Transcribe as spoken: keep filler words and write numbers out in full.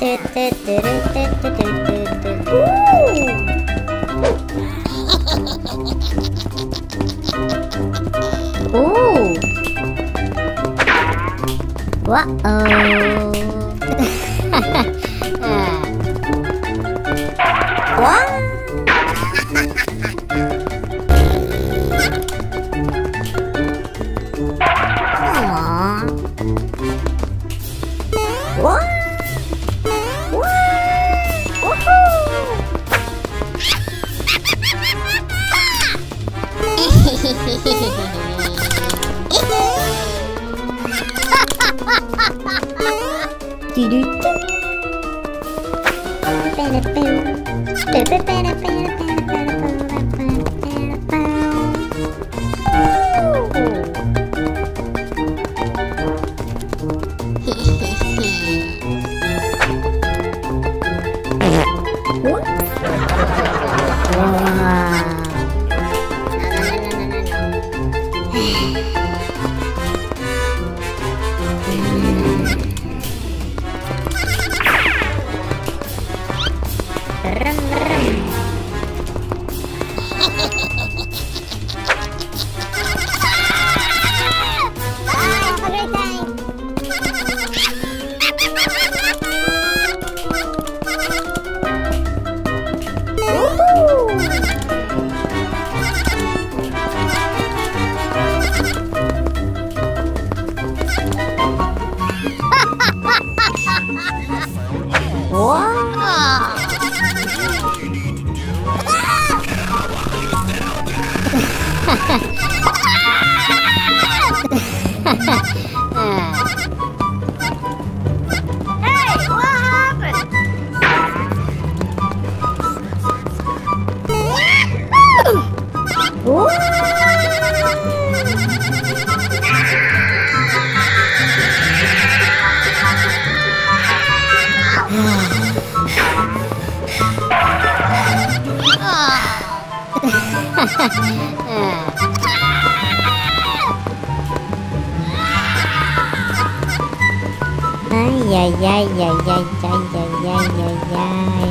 Ay, ay, ay, ay, ay, ay, ay, ay, ay.